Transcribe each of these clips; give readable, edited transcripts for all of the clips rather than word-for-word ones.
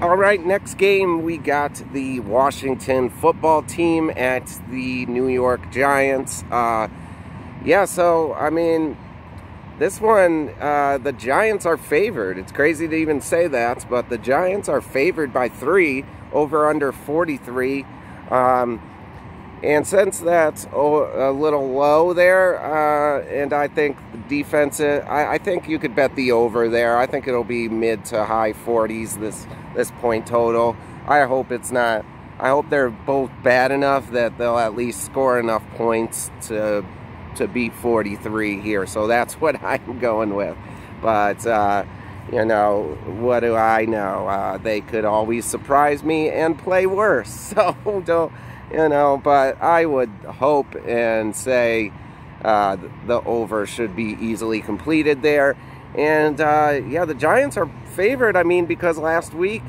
All right, next game, we got the Washington football team at the New York Giants. Yeah, so, I mean, this one, the Giants are favored. It's crazy to even say that, but the Giants are favored by 3, over under 43. And since that's a little low there, and I think the defense, I think you could bet the over there. I think it'll be mid to high 40s, this point total. I hope it's not. I hope they're both bad enough that they'll at least score enough points to beat 43 here. So that's what I'm going with. But, you know, what do I know? They could always surprise me and play worse. So don't. You know, but I would hope and say the over should be easily completed there. And, yeah, the Giants are favored, I mean, because last week,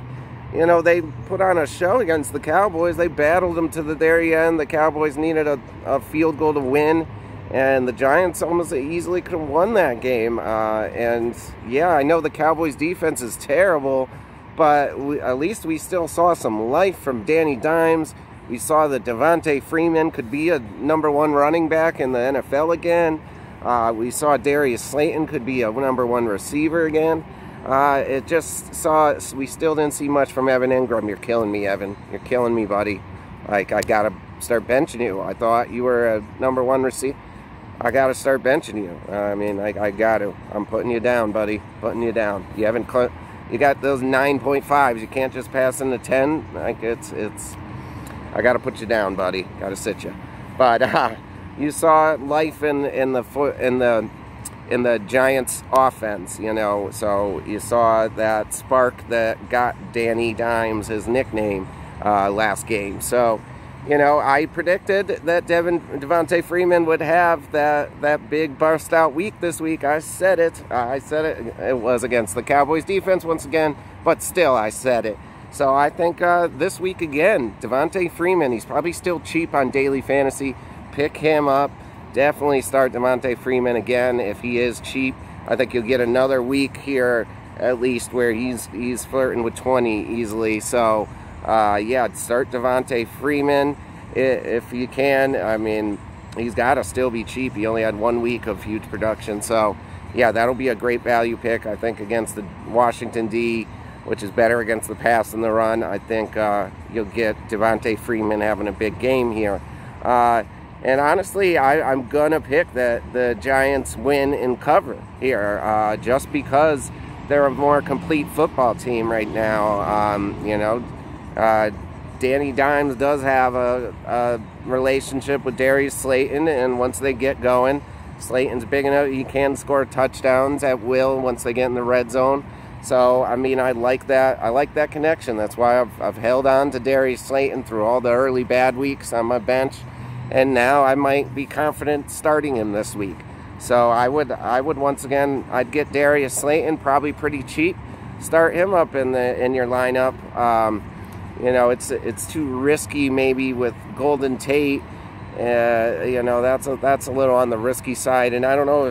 you know, they put on a show against the Cowboys. They battled them to the very end. The Cowboys needed a field goal to win, and the Giants almost easily could have won that game. And, yeah, I know the Cowboys' defense is terrible, but at least we still saw some life from Danny Dimes. We saw that Devontae Freeman could be a #1 running back in the NFL again. We saw Darius Slayton could be a #1 receiver again. It just saw, we still didn't see much from Evan Ingram. You're killing me, Evan. You're killing me, buddy. Like, I gotta start benching you. I thought you were a #1 receiver. I gotta start benching you. I mean, I gotta. I'm putting you down, buddy. Putting you down. You haven't. You got those 9.5s. You can't just pass in the 10. Like, it's. I got to put you down, buddy. Got to sit you. But you saw life in the Giants' offense, you know. So you saw that spark that got Danny Dimes his nickname last game. So, you know, I predicted that Devontae Freeman would have that big burst out week this week. I said it. It was against the Cowboys' defense once again, but still, I said it. So I think this week again, Devontae Freeman, he's probably still cheap on daily fantasy. Pick him up. Definitely start Devontae Freeman again if he is cheap. I think you'll get another week here at least where he's flirting with 20 easily. So, yeah, start Devontae Freeman if you can. I mean, he's got to still be cheap. He only had 1 week of huge production. So, yeah, that'll be a great value pick, I think, against the Washington D, which is better against the pass than the run. I think you'll get Devontae Freeman having a big game here. And honestly, I'm going to pick that the Giants win in cover here just because they're a more complete football team right now. You know, Danny Dimes does have a relationship with Darius Slayton, and once they get going, Slayton's big enough. He can score touchdowns at will once they get in the red zone. So, I mean, I like that. I like that connection. That's why I've held on to Darius Slayton through all the early bad weeks on my bench, and now I might be confident starting him this week. So I would once again, I'd get Darius Slayton probably pretty cheap. Start him up in your lineup. You know, it's too risky maybe with Golden Tate. You know, that's a little on the risky side, and I don't know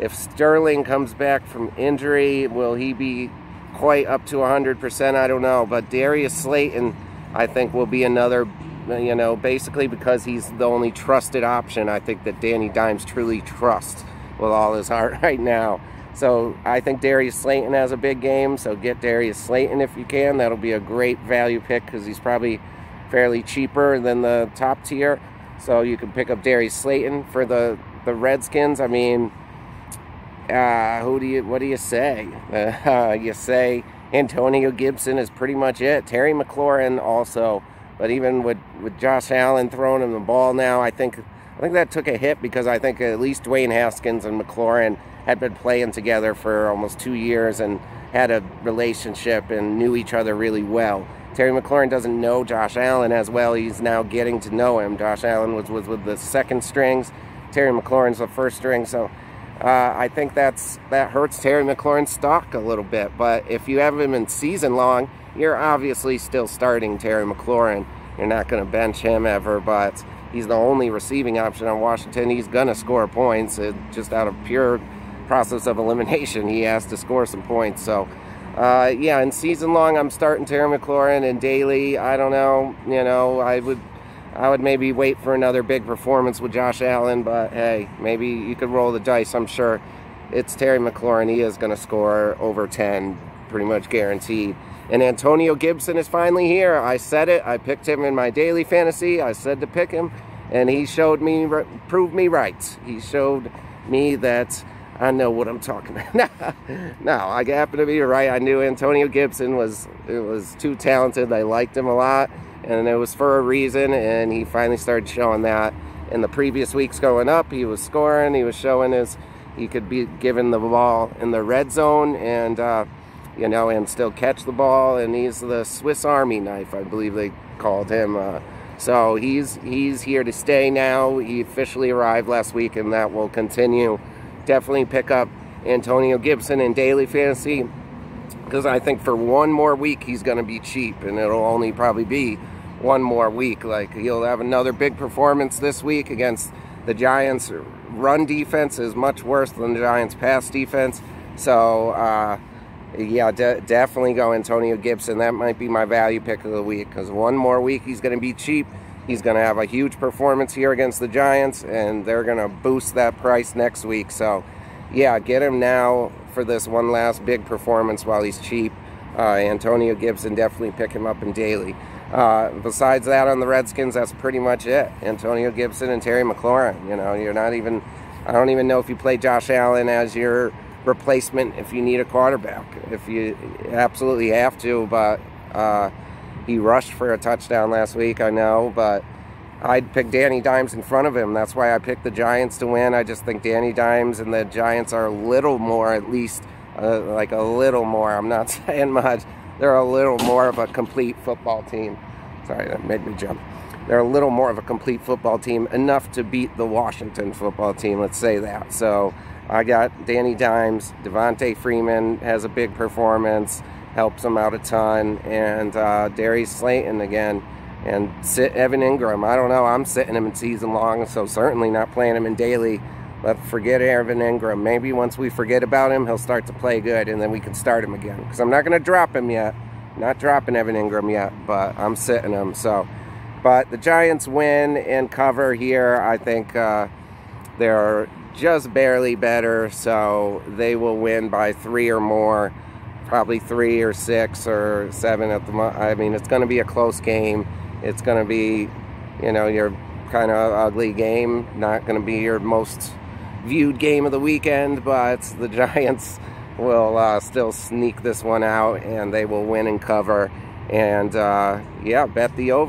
if Sterling comes back from injury, will he be quite up to 100%? I don't know. But Darius Slayton, I think, will be another, you know, basically because he's the only trusted option I think that Danny Dimes truly trusts with all his heart right now. So I think Darius Slayton has a big game, so get Darius Slayton if you can. That'll be a great value pick because he's probably fairly cheaper than the top tier. So you can pick up Darius Slayton for the Redskins. I mean, what do you say? You say Antonio Gibson is pretty much it. Terry McLaurin also, but even with Josh Allen throwing him the ball now, I think that took a hit because I think at least Dwayne Haskins and McLaurin had been playing together for almost 2 years and had a relationship and knew each other really well. Terry McLaurin doesn't know Josh Allen as well. He's now getting to know him. Josh Allen was with the second strings. Terry McLaurin's the first string, so I think that hurts Terry McLaurin's stock a little bit. But if you have him in season long, you're obviously still starting Terry McLaurin. You're not going to bench him ever, but he's the only receiving option on Washington. He's going to score points. Just out of pure process of elimination, he has to score some points. So Yeah, and season long, I'm starting Terry McLaurin and Daly. I don't know, you know, I would maybe wait for another big performance with Josh Allen, but hey, maybe you could roll the dice. I'm sure it's Terry McLaurin. He is going to score over 10, pretty much guaranteed. And Antonio Gibson is finally here. I said it. I picked him in my daily fantasy. I said to pick him, and he showed me, proved me right. He showed me that I know what I'm talking about. No, I happen to be right. I knew Antonio Gibson was too talented. I liked him a lot, and it was for a reason, and he finally started showing that. In the previous weeks going up, he was scoring. He was showing he could be given the ball in the red zone and, you know, and still catch the ball. And he's the Swiss Army knife, I believe they called him. So he's here to stay now. He officially arrived last week, and that will continue. Definitely pick up Antonio Gibson in daily fantasy, because I think for one more week he's going to be cheap, and it'll only probably be one more week. Like, he'll have another big performance this week against the Giants. Run defense is much worse than the Giants' pass defense. So, yeah, definitely go Antonio Gibson. That might be my value pick of the week, because one more week he's going to be cheap. He's going to have a huge performance here against the Giants, and they're going to boost that price next week. So, yeah, get him now for this one last big performance while he's cheap. Antonio Gibson, definitely pick him up in daily. Besides that, on the Redskins, that's pretty much it. Antonio Gibson and Terry McLaurin. You know, you're not even, I don't even know if you play Josh Allen as your replacement if you need a quarterback. If you absolutely have to, but he rushed for a touchdown last week, I know, but I'd pick Danny Dimes in front of him. That's why I picked the Giants to win. I just think Danny Dimes and the Giants are a little more, at least, like a little more. I'm not saying much. They're a little more of a complete football team. Sorry, that made me jump. They're a little more of a complete football team, enough to beat the Washington football team, let's say that. So I got Danny Dimes. Devontae Freeman has a big performance, helps him out a ton, and Darius Slayton again. And sit Evan Ingram. I don't know. I'm sitting him in season long, so certainly not playing him in daily. But forget Evan Ingram. Maybe once we forget about him, he'll start to play good, and then we can start him again. Because I'm not going to drop him yet. Not dropping Evan Ingram yet, but I'm sitting him. So, but the Giants win and cover here. I think they're just barely better, so they will win by 3 or more. Probably 3 or 6 or 7 at the moment. I mean, it's going to be a close game. It's going to be, you know, your kind of ugly game. Not going to be your most viewed game of the weekend, but the Giants will still sneak this one out, and they will win and cover. And, yeah, bet the over.